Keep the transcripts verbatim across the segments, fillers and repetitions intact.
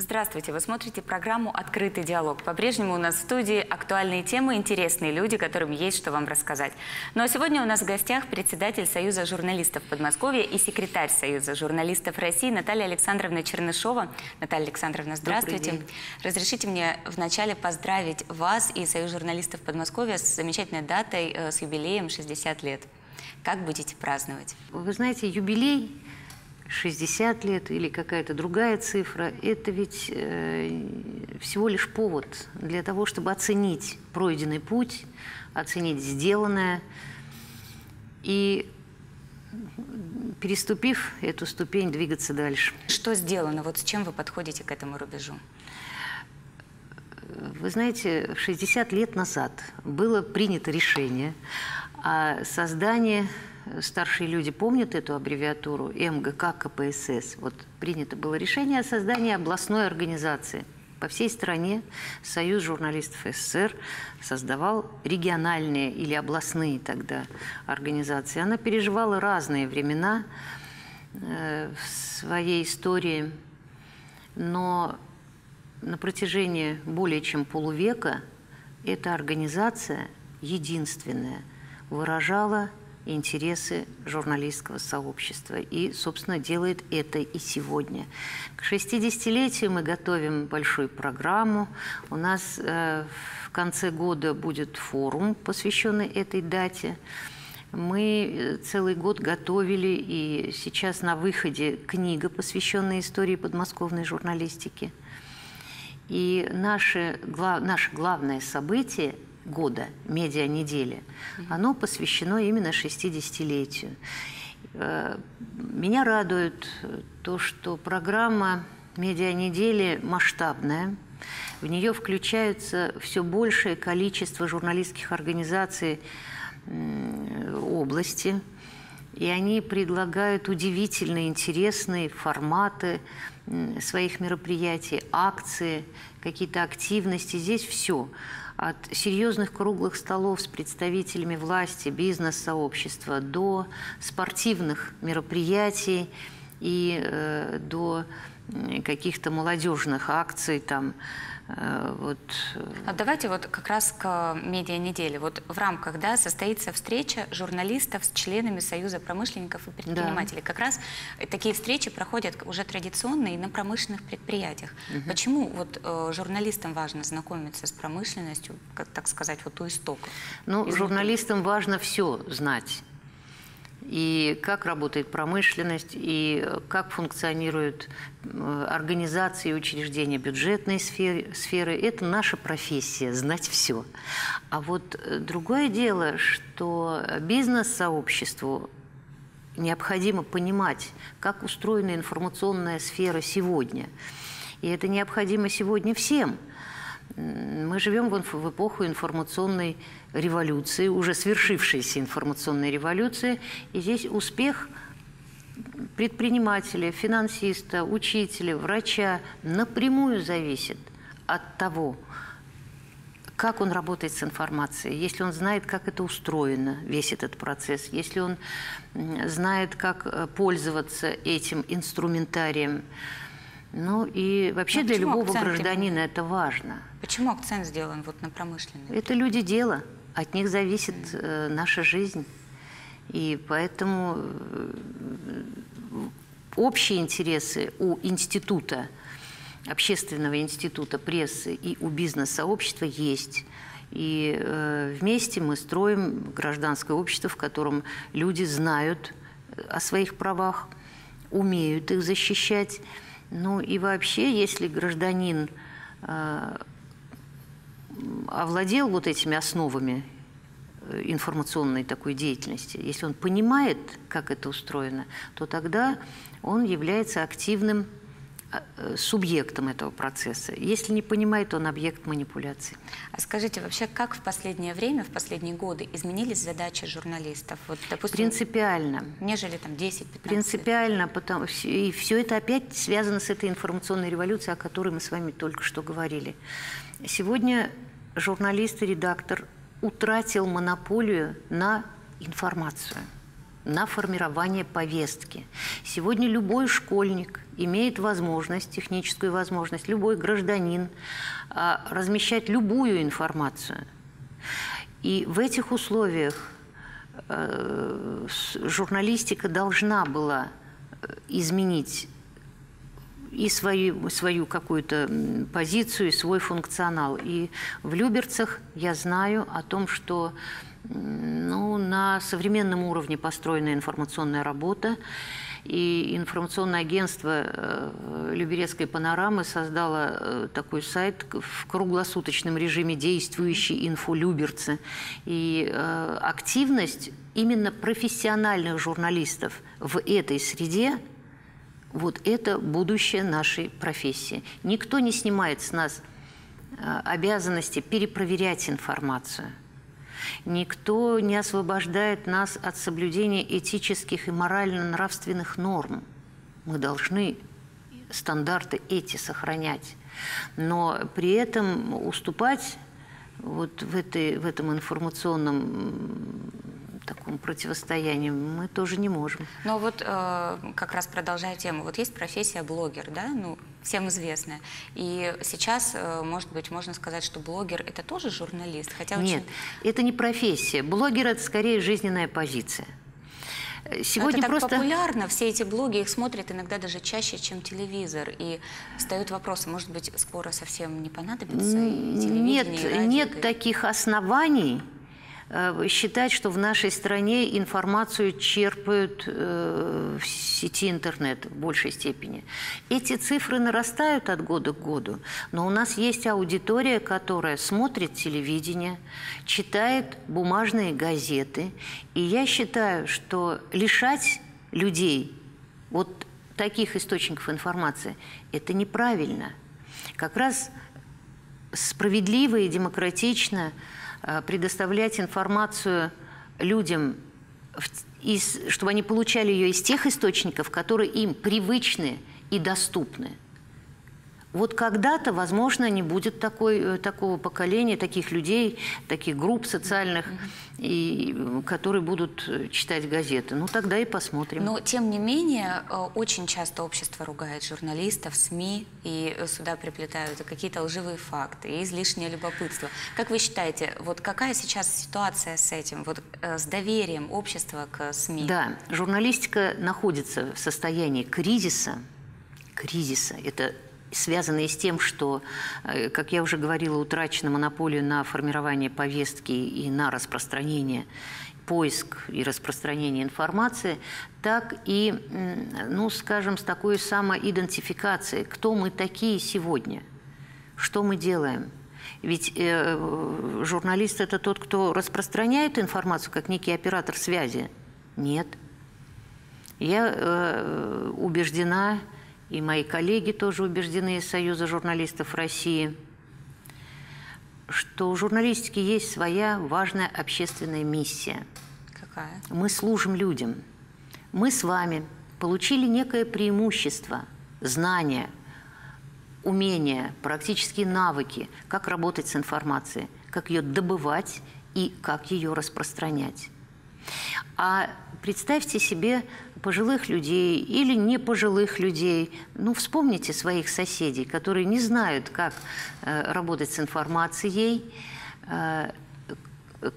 Здравствуйте! Вы смотрите программу «Открытый диалог». По-прежнему у нас в студии актуальные темы, интересные люди, которым есть что вам рассказать. Ну а сегодня у нас в гостях председатель Союза журналистов Подмосковья и секретарь Союза журналистов России Наталья Александровна Чернышова. Наталья Александровна, здравствуйте! Разрешите мне вначале поздравить вас и Союз журналистов Подмосковья с замечательной датой, с юбилеем шестьдесят лет. Как будете праздновать? Вы знаете, юбилей... шестьдесят лет или какая-то другая цифра, это ведь э, всего лишь повод для того, чтобы оценить пройденный путь, оценить сделанное. И, переступив эту ступень, двигаться дальше. Что сделано? Вот с чем вы подходите к этому рубежу? Вы знаете, шестьдесят лет назад было принято решение о создании... Старшие люди помнят эту аббревиатуру М Г К К П С С. Вот принято было решение о создании областной организации. По всей стране Союз журналистов С С С Р создавал региональные или областные тогда организации. Она переживала разные времена в своей истории, но на протяжении более чем полувека эта организация единственная выражала интересы журналистского сообщества. И, собственно, делает это и сегодня. К шестидесятилетию мы готовим большую программу. У нас э, в конце года будет форум, посвященный этой дате. Мы целый год готовили, и сейчас на выходе книга, посвященная истории подмосковной журналистики. И наше, гла- наше главное событие года, «Медиа неделя», оно посвящено именно шестидесятилетию. Меня радует то, что программа «Медиа недели» масштабная. В нее включается все большее количество журналистских организаций области. И они предлагают удивительно интересные форматы своих мероприятий, акции, какие-то активности. Здесь все. От серьезных круглых столов с представителями власти, бизнес-сообщества до спортивных мероприятий и э, до каких-то молодежных акций. Там, э, вот. А давайте вот как раз к медиа-неделе. Вот в рамках, да, состоится встреча журналистов с членами Союза промышленников и предпринимателей. Да. Как раз такие встречи проходят уже традиционно и на промышленных предприятиях. Угу. Почему вот э, журналистам важно знакомиться с промышленностью, как, так сказать, вот у истоков? Ну, изнутри. Журналистам важно все знать. И как работает промышленность, и как функционируют организации и учреждения бюджетной сферы, сферы. Это наша профессия – знать все. А вот другое дело, что бизнес-сообществу необходимо понимать, как устроена информационная сфера сегодня. И это необходимо сегодня всем. Мы живем в эпоху информационной революции, уже свершившейся информационной революции. И здесь успех предпринимателя, финансиста, учителя, врача напрямую зависит от того, как он работает с информацией, если он знает, как это устроено, весь этот процесс, если он знает, как пользоваться этим инструментарием. Ну и вообще для любого гражданина это важно. Почему акцент сделан вот на промышленность? Это люди дела, от них зависит э, наша жизнь. И поэтому э, общие интересы у института, общественного института прессы и у бизнес-сообщества есть. И э, вместе мы строим гражданское общество, в котором люди знают о своих правах, умеют их защищать. Ну и вообще, если гражданин э, овладел вот этими основами информационной такой деятельности, если он понимает, как это устроено, то тогда он является активным субъектом этого процесса. Если не понимает, он объект манипуляции. А скажите, вообще, как в последнее время, в последние годы изменились задачи журналистов? Вот, допустим, принципиально. Нежели там десять-пятнадцать лет. Принципиально, потому, и все это опять связано с этой информационной революцией, о которой мы с вами только что говорили. Сегодня журналист и редактор утратил монополию на информацию, на формирование повестки. Сегодня любой школьник имеет возможность, техническую возможность, любой гражданин размещать любую информацию. И в этих условиях журналистика должна была изменить и свою, свою какую-то позицию, и свой функционал. И в Люберцах я знаю о том, что ну, на современном уровне построена информационная работа, и информационное агентство «Люберецкой панорамы» создало такой сайт в круглосуточном режиме действующий «Инфолюберцы». И активность именно профессиональных журналистов в этой среде – вот это будущее нашей профессии. Никто не снимает с нас обязанности перепроверять информацию. Никто не освобождает нас от соблюдения этических и морально-нравственных норм. Мы должны стандарты эти сохранять, но при этом уступать вот в, этой, в этом информационном таком противостоянии мы тоже не можем. Но вот э, как раз продолжая тему, вот есть профессия блогер, да, ну, всем известная. И сейчас, э, может быть, можно сказать, что блогер это тоже журналист, хотя очень... Нет, это не профессия. Блогер это скорее жизненная позиция. Сегодня это так просто... популярно, все эти блоги, их смотрят иногда даже чаще, чем телевизор. И встает вопрос, может быть, скоро совсем не понадобится и телевидение, и радио, нет таких оснований считать, что в нашей стране информацию черпают э, в сети интернет в большей степени. Эти цифры нарастают от года к году, но у нас есть аудитория, которая смотрит телевидение, читает бумажные газеты. И я считаю, что лишать людей вот таких источников информации – это неправильно. Как раз справедливо и демократично предоставлять информацию людям, чтобы они получали ее из тех источников, которые им привычны и доступны. Вот когда-то, возможно, не будет такой, такого поколения, таких людей, таких групп социальных, и, которые будут читать газеты. Ну, тогда и посмотрим. Но, тем не менее, очень часто общество ругает журналистов, СМИ, и сюда приплетают какие-то лживые факты, и излишнее любопытство. Как вы считаете, вот какая сейчас ситуация с этим, вот с доверием общества к СМИ? Да, журналистика находится в состоянии кризиса. Кризиса – это... связанные с тем, что, как я уже говорила, утрачена монополия на формирование повестки и на распространение, поиск и распространение информации, так и, ну, скажем, с такой самоидентификацией. Кто мы такие сегодня? Что мы делаем? Ведь э, журналист – это тот, кто распространяет информацию, как некий оператор связи. Нет. Я э, убеждена... И мои коллеги тоже убеждены из Союза журналистов России, что у журналистики есть своя важная общественная миссия. Какая? Мы служим людям. Мы с вами получили некое преимущество, знания, умения, практические навыки, как работать с информацией, как ее добывать и как ее распространять. А представьте себе пожилых людей или непожилых людей. Ну, вспомните своих соседей, которые не знают, как э, работать с информацией, э,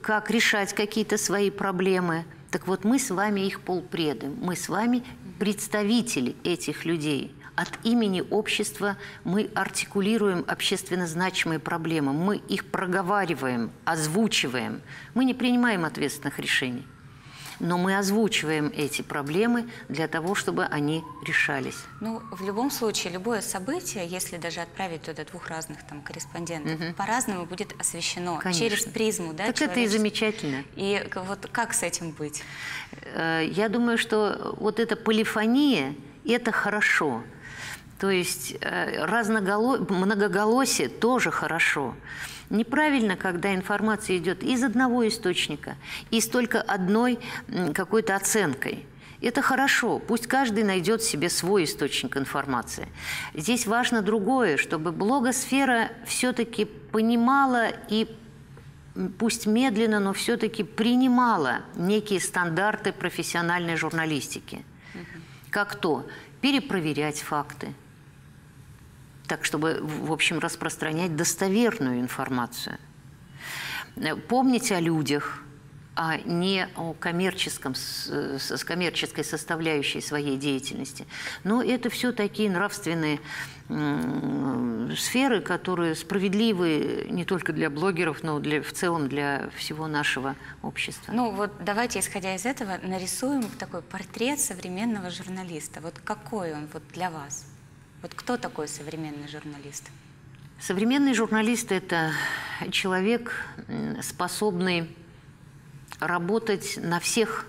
как решать какие-то свои проблемы. Так вот, мы с вами их полпреды, мы с вами представители этих людей. От имени общества мы артикулируем общественно значимые проблемы, мы их проговариваем, озвучиваем. Мы не принимаем ответственных решений. Но мы озвучиваем эти проблемы для того, чтобы они решались. Ну, в любом случае, любое событие, если даже отправить туда двух разных там корреспондентов, угу. по-разному будет освещено. Конечно. Через призму, да? Так это и замечательно. И вот как с этим быть? Я думаю, что вот эта полифония – это хорошо. То есть разноголо... многоголосие тоже хорошо. Неправильно, когда информация идет из одного источника и с только одной какой-то оценкой. Это хорошо, пусть каждый найдет себе свой источник информации. Здесь важно другое, чтобы блогосфера все-таки понимала и пусть медленно, но все-таки принимала некие стандарты профессиональной журналистики. Как то перепроверять факты, так чтобы, в общем, распространять достоверную информацию. Помнить о людях, а не о коммерческом, с коммерческой составляющей своей деятельности. Но это все такие нравственные сферы, которые справедливы не только для блогеров, но и в целом для всего нашего общества. Ну вот давайте, исходя из этого, нарисуем такой портрет современного журналиста. Вот какой он вот для вас? Вот кто такой современный журналист? Современный журналист – это человек, способный работать на всех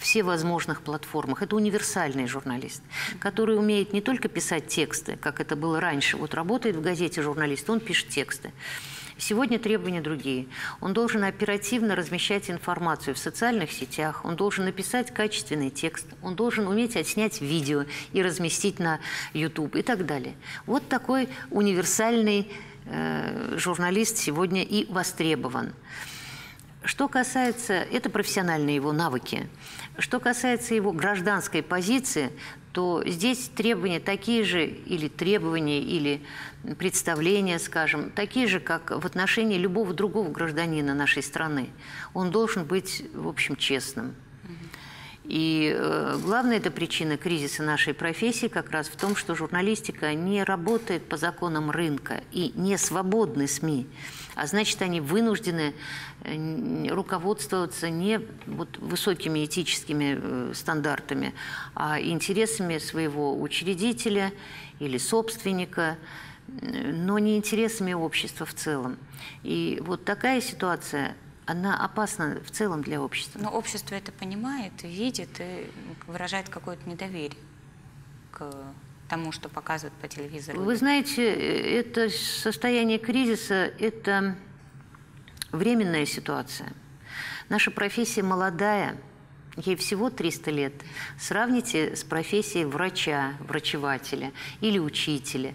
всевозможных платформах. Это универсальный журналист, который умеет не только писать тексты, как это было раньше. Вот работает в газете журналист, он пишет тексты. Сегодня требования другие. Он должен оперативно размещать информацию в социальных сетях, он должен написать качественный текст, он должен уметь отснять видео и разместить на YouTube и так далее. Вот такой универсальный э, журналист сегодня и востребован. Что касается, это профессиональные его навыки, что касается его гражданской позиции, то здесь требования такие же, или требования, или представления, скажем, такие же, как в отношении любого другого гражданина нашей страны. Он должен быть, в общем, честным. И э, главная эта причина кризиса нашей профессии как раз в том, что журналистика не работает по законам рынка и не свободны СМИ. А значит, они вынуждены руководствоваться не вот высокими этическими стандартами, а интересами своего учредителя или собственника, но не интересами общества в целом. И вот такая ситуация, она опасна в целом для общества. Но общество это понимает, видит и выражает какое-то недоверие к тому, что показывают по телевизору. Вы знаете, это состояние кризиса – это временная ситуация. Наша профессия молодая, ей всего триста лет. Сравните с профессией врача, врачевателя или учителя,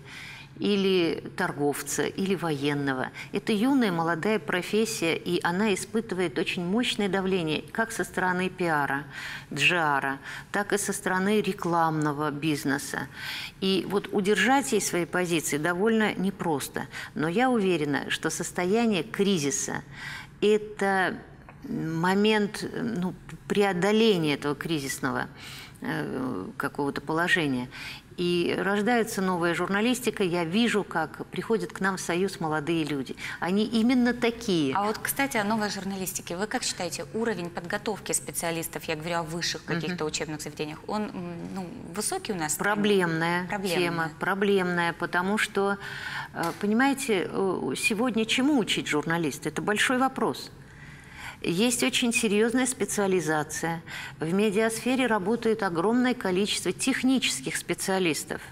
или торговца, или военного. Это юная, молодая профессия, и она испытывает очень мощное давление как со стороны пиара, джиара, так и со стороны рекламного бизнеса. И вот удержать ей свои позиции довольно непросто. Но я уверена, что состояние кризиса – это момент, ну, преодоления этого кризисного э, какого-то положения. И рождается новая журналистика. Я вижу, как приходят к нам в Союз молодые люди. Они именно такие. А вот, кстати, о новой журналистике. Вы как считаете, уровень подготовки специалистов, я говорю о высших каких-то учебных заведениях, он, ну, высокий у нас? Проблемная, проблемная тема. Проблемная, потому что, понимаете, сегодня чему учить журналиста? Это большой вопрос. Есть очень серьезная специализация. В медиасфере работает огромное количество технических специалистов.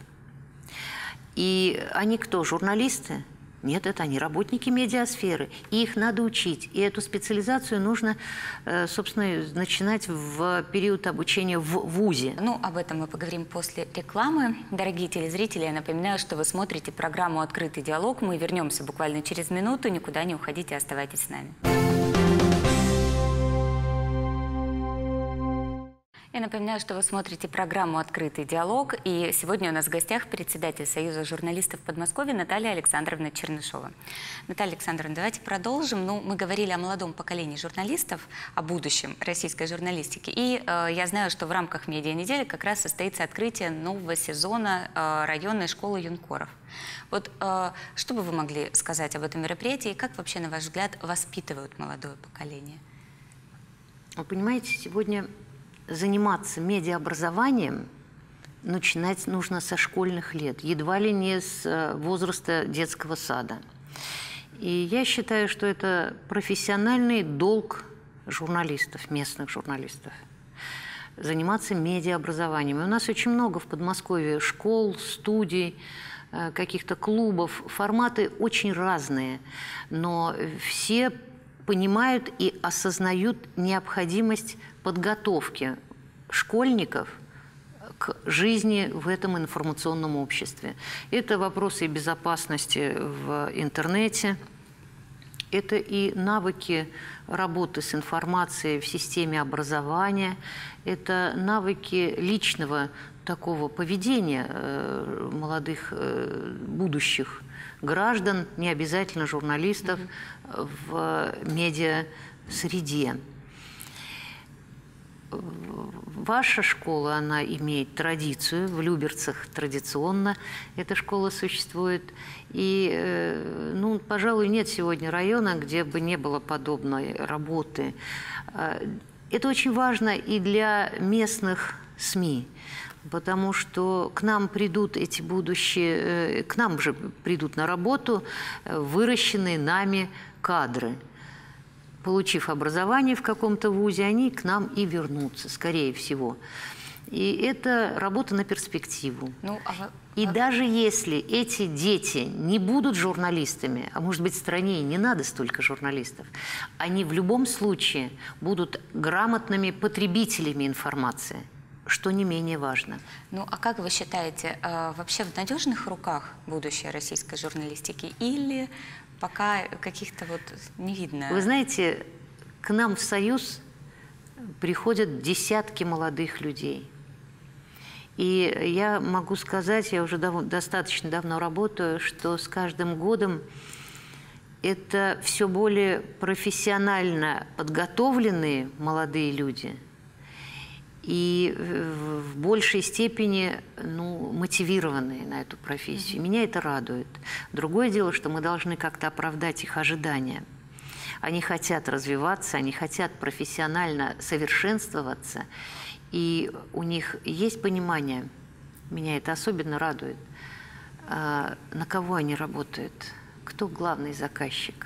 И они кто? Журналисты? Нет, это они работники медиасферы. И их надо учить. И эту специализацию нужно, собственно, начинать в период обучения в вузе. Ну, об этом мы поговорим после рекламы. Дорогие телезрители, я напоминаю, что вы смотрите программу «Открытый диалог». Мы вернемся буквально через минуту. Никуда не уходите, оставайтесь с нами. Я напоминаю, что вы смотрите программу «Открытый диалог». И сегодня у нас в гостях председатель Союза журналистов Подмосковья Наталья Александровна Чернышова. Наталья Александровна, давайте продолжим. Ну, мы говорили о молодом поколении журналистов, о будущем российской журналистики. И э, я знаю, что в рамках «Медиа недели» как раз состоится открытие нового сезона э, районной школы юнкоров. Вот э, что бы вы могли сказать об этом мероприятии? Как вообще, на ваш взгляд, воспитывают молодое поколение? Вы понимаете, сегодня заниматься медиаобразованием начинать нужно со школьных лет, едва ли не с возраста детского сада. И я считаю, что это профессиональный долг журналистов, местных журналистов, заниматься медиаобразованием. И у нас очень много в Подмосковье школ, студий, каких-то клубов. Форматы очень разные, но все понимают и осознают необходимость подготовки школьников к жизни в этом информационном обществе. Это вопросы безопасности в интернете, Это и навыки работы с информацией в системе образования, это навыки личного такого поведения молодых будущих граждан, не обязательно журналистов, Mm-hmm. в медиасреде. Ваша школа, она имеет традицию, в Люберцах традиционно эта школа существует. И, ну, пожалуй, нет сегодня района, где бы не было подобной работы. Это очень важно и для местных СМИ, потому что к нам придут эти будущие, к нам же придут на работу выращенные нами кадры. Получив образование в каком-то вузе, они к нам и вернутся, скорее всего. И это работа на перспективу. Ну, а... И а... даже если эти дети не будут журналистами, а может быть, стране и не надо столько журналистов, они в любом случае будут грамотными потребителями информации, что не менее важно. Ну, а как вы считаете, вообще в надежных руках будущее российской журналистики или... Пока каких-то вот не видно. Вы знаете, к нам в Союз приходят десятки молодых людей. И я могу сказать, я уже дав- достаточно давно работаю, что с каждым годом это все более профессионально подготовленные молодые люди и в большей степени, ну, мотивированные на эту профессию. Меня это радует. Другое дело, что мы должны как-то оправдать их ожидания. Они хотят развиваться, они хотят профессионально совершенствоваться, и у них есть понимание, меня это особенно радует, на кого они работают, кто главный заказчик.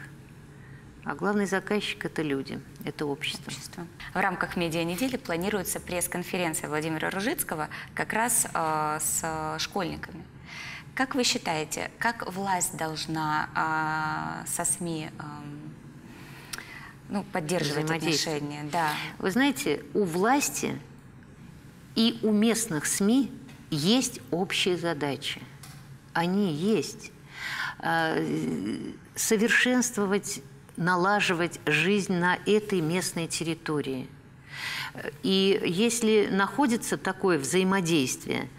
А главный заказчик – это люди, это общество. общество. В рамках «Медиа недели» планируется пресс-конференция Владимира Ружицкого как раз э, с школьниками. Как вы считаете, как власть должна э, со СМИ э, ну, поддерживать отношения? Да. Вы знаете, у власти и у местных СМИ есть общие задачи. Они есть. Э, совершенствовать... налаживать жизнь на этой местной территории. И если находится такое взаимодействие,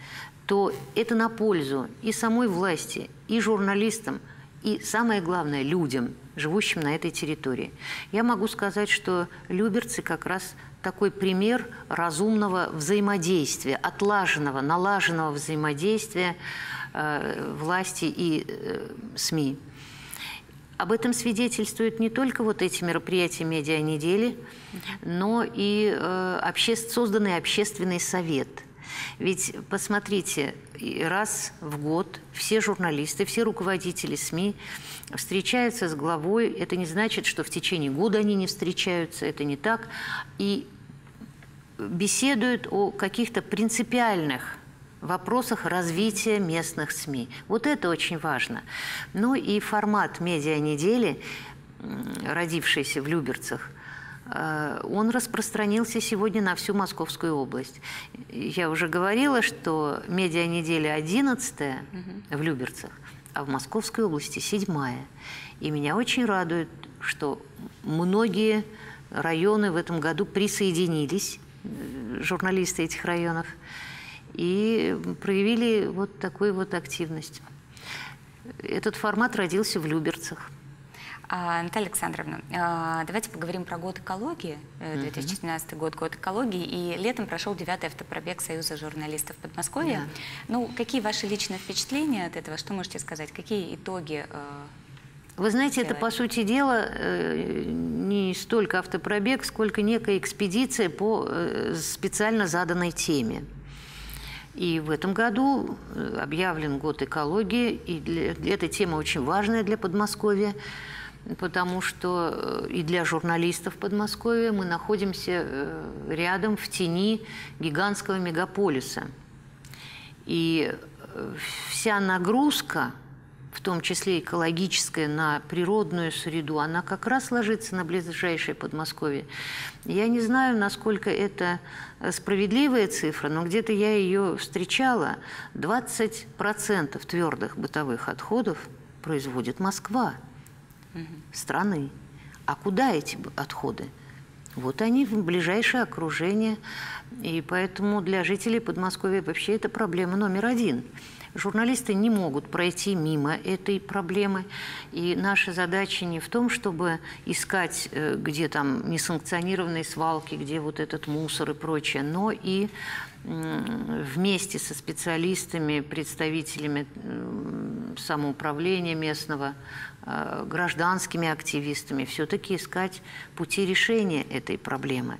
то это на пользу и самой власти, и журналистам, и, самое главное, людям, живущим на этой территории. Я могу сказать, что люберцы как раз такой пример разумного взаимодействия, отлаженного, налаженного взаимодействия э, власти и э, СМИ. Об этом свидетельствуют не только вот эти мероприятия «Медиа недели», но и э, обще... созданный общественный совет. Ведь, посмотрите, раз в год все журналисты, все руководители СМИ встречаются с главой. Это не значит, что в течение года они не встречаются, это не так. И беседуют о каких-то принципиальных вопросах развития местных СМИ. Вот это очень важно. Ну и формат «Медиа недели», родившийся в Люберцах, он распространился сегодня на всю Московскую область. Я уже говорила, что «Медиа неделя» одиннадцатая в Люберцах, а в Московской области седьмая. И меня очень радует, что многие районы в этом году присоединились, журналисты этих районов, и проявили вот такую вот активность. Этот формат родился в Люберцах. А, Наталья Александровна, давайте поговорим про год экологии, две тысячи семнадцатый год, год экологии, и летом прошел девятый автопробег Союза журналистов Подмосковья. Да. Ну, какие ваши личные впечатления от этого, что можете сказать, какие итоги? Вы знаете, это, по сути дела, не столько автопробег, сколько некая экспедиция по специально заданной теме. И в этом году объявлен год экологии, и для, эта тема очень важная для Подмосковья, потому что и для журналистов Подмосковья мы находимся рядом в тени гигантского мегаполиса. И вся нагрузка, в том числе экологическая, на природную среду, она как раз ложится на ближайшее Подмосковье. Я не знаю, насколько это справедливая цифра, но где-то я ее встречала. двадцать процентов твердых бытовых отходов производит Москва. страны. А куда эти отходы? Вот они в ближайшее окружение. И поэтому для жителей Подмосковья вообще это проблема номер один. Журналисты не могут пройти мимо этой проблемы. И наша задача не в том, чтобы искать, где там несанкционированные свалки, где вот этот мусор и прочее, но и вместе со специалистами, представителями самоуправления местного, гражданскими активистами все-таки искать пути решения этой проблемы.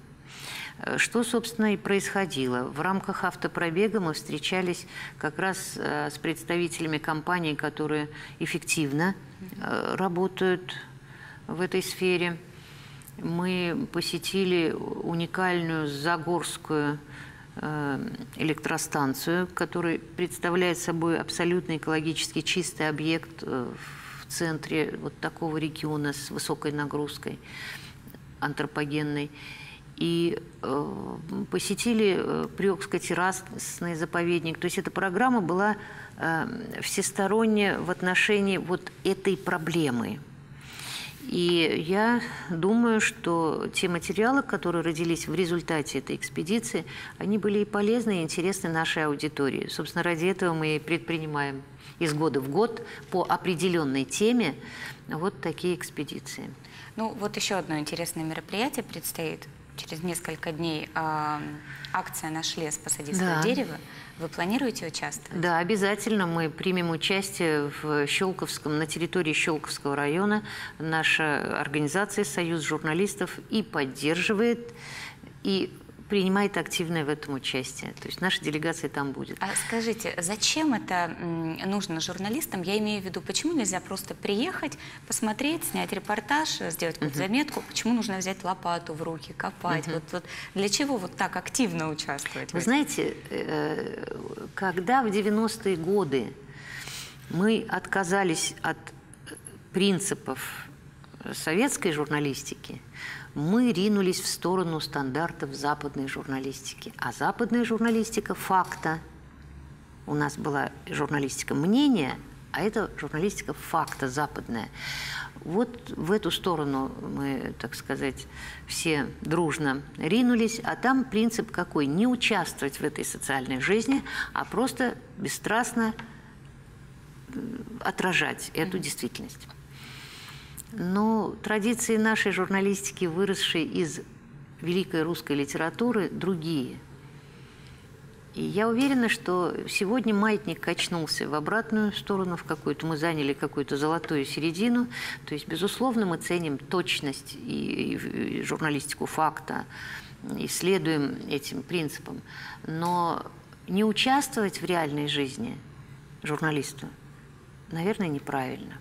Что, собственно, и происходило. В рамках автопробега мы встречались как раз с представителями компаний, которые эффективно работают в этой сфере. Мы посетили уникальную Загорскую электростанцию, которая представляет собой абсолютно экологически чистый объект в центре вот такого региона с высокой нагрузкой антропогенной. И э, посетили приокско-террасный заповедник. То есть эта программа была э, всесторонняя в отношении вот этой проблемы. И я думаю, что те материалы, которые родились в результате этой экспедиции, они были и полезны, и интересны нашей аудитории. Собственно, ради этого мы и предпринимаем из года в год по определенной теме вот такие экспедиции. Ну, вот еще одно интересное мероприятие предстоит. Через несколько дней э, акция «Наш лес, посади свое дерево». Вы планируете участвовать? Да, обязательно мы примем участие в Щелковском, на территории Щелковского района. Наша организация «Союз журналистов» и поддерживает, и принимает активное в этом участие. То есть наша делегация там будет. А скажите, зачем это нужно журналистам? Я имею в виду, почему нельзя просто приехать, посмотреть, снять репортаж, сделать какую-то uh-huh. заметку? Почему нужно взять лопату в руки, копать? Uh-huh. вот, вот для чего вот так активно участвовать? Вы знаете, когда в девяностые годы мы отказались от принципов советской журналистики, мы ринулись в сторону стандартов западной журналистики. А западная журналистика факта. У нас была журналистика мнения, а это журналистика факта западная. Вот в эту сторону мы, так сказать, все дружно ринулись. А там принцип какой? Не участвовать в этой социальной жизни, а просто бесстрастно отражать эту действительность. Но традиции нашей журналистики, выросшие из великой русской литературы, другие. И я уверена, что сегодня маятник качнулся в обратную сторону, в какую-то мы заняли какую-то золотую середину. То есть, безусловно, мы ценим точность и, и, и журналистику факта, и следуем этим принципам. Но не участвовать в реальной жизни журналисту, наверное, неправильно.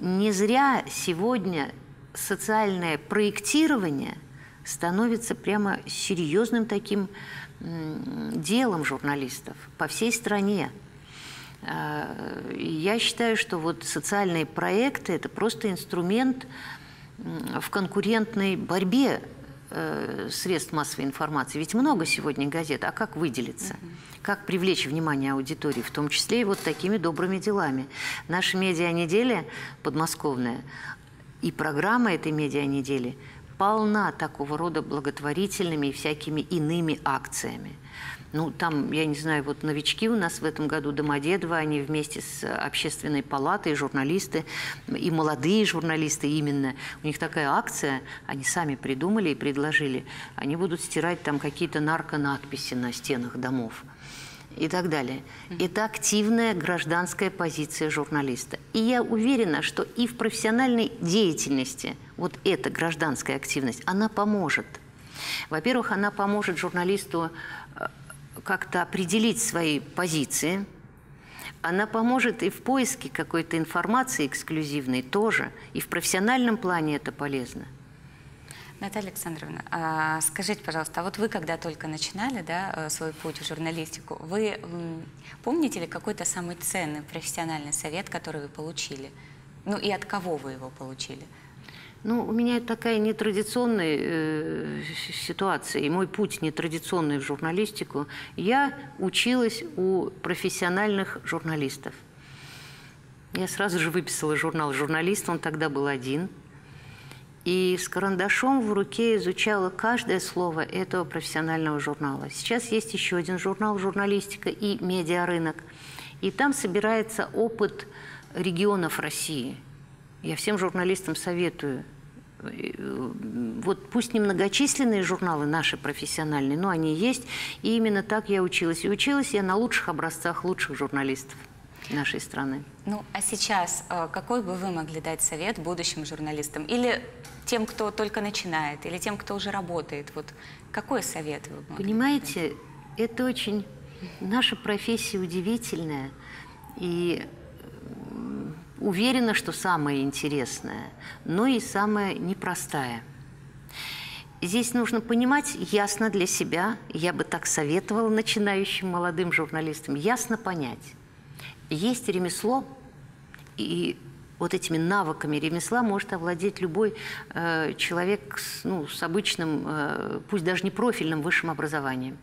Не зря сегодня социальное проектирование становится прямо серьезным таким делом журналистов по всей стране. Я считаю, что вот социальные проекты – это просто инструмент в конкурентной борьбе средств массовой информации. Ведь много сегодня газет. А как выделиться? Mm-hmm. Как привлечь внимание аудитории, в том числе и вот такими добрыми делами? Наша «Медиа неделя» подмосковная и программа этой «Медиа недели» полна такого рода благотворительными и всякими иными акциями. Ну, там, я не знаю, вот новички у нас в этом году, Домодедово, они вместе с общественной палатой, журналисты, и молодые журналисты именно, у них такая акция, они сами придумали и предложили, они будут стирать там какие-то нарконадписи на стенах домов и так далее. Это активная гражданская позиция журналиста. И я уверена, что и в профессиональной деятельности вот эта гражданская активность, она поможет. Во-первых, она поможет журналисту как-то определить свои позиции. Она поможет и в поиске какой-то информации эксклюзивной тоже. И в профессиональном плане это полезно. Наталья Александровна, скажите, пожалуйста, а вот вы, когда только начинали, да, свой путь в журналистику, вы помните ли какой-то самый ценный профессиональный совет, который вы получили? Ну и от кого вы его получили? Ну, у меня такая нетрадиционная э, ситуация, и мой путь нетрадиционный в журналистику. Я училась у профессиональных журналистов. Я сразу же выписала журнал «Журналист», он тогда был один. И с карандашом в руке изучала каждое слово этого профессионального журнала. Сейчас есть еще один журнал «Журналистика» и «Медиарынок». И там собирается опыт регионов России. Я всем журналистам советую. Вот пусть немногочисленные журналы наши профессиональные, но они есть. И именно так я училась. И училась я на лучших образцах лучших журналистов нашей страны. Ну, а сейчас какой бы вы могли дать совет будущим журналистам? Или тем, кто только начинает, или тем, кто уже работает? Вот какой совет вы могли дать? Понимаете, это очень... Наша профессия удивительная. И... Уверена, что самое интересное, но и самое непростое. Здесь нужно понимать ясно для себя, я бы так советовала начинающим молодым журналистам, ясно понять. Есть ремесло, и вот этими навыками ремесла может овладеть любой э, человек с, ну, с обычным, э, пусть даже не профильным высшим образованием.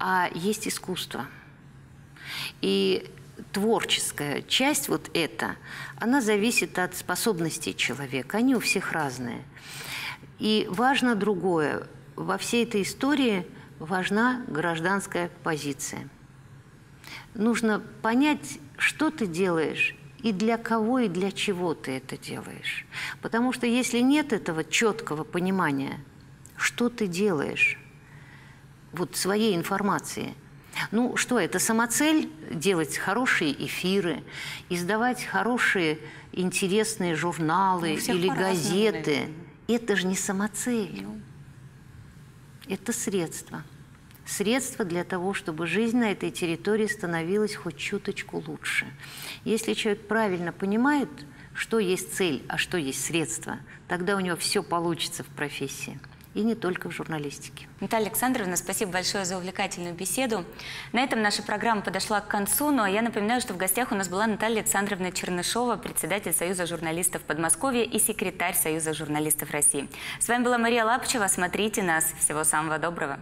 А есть искусство. И... Творческая часть, вот эта, она зависит от способностей человека. Они у всех разные. И важно другое. Во всей этой истории важна гражданская позиция. Нужно понять, что ты делаешь, и для кого, и для чего ты это делаешь. Потому что если нет этого четкого понимания, что ты делаешь, вот своей информации, ну что, это самоцель делать хорошие эфиры, издавать хорошие интересные журналы или газеты. Это же не самоцель. Это средство. Средство для того, чтобы жизнь на этой территории становилась хоть чуточку лучше. Если человек правильно понимает, что есть цель, а что есть средство, тогда у него все получится в профессии. И не только в журналистике. Наталья Александровна, спасибо большое за увлекательную беседу. На этом наша программа подошла к концу, но я напоминаю, что в гостях у нас была Наталья Александровна Чернышова, председатель Союза журналистов Подмосковья и секретарь Союза журналистов России. С вами была Мария Лапчева. Смотрите нас. Всего самого доброго.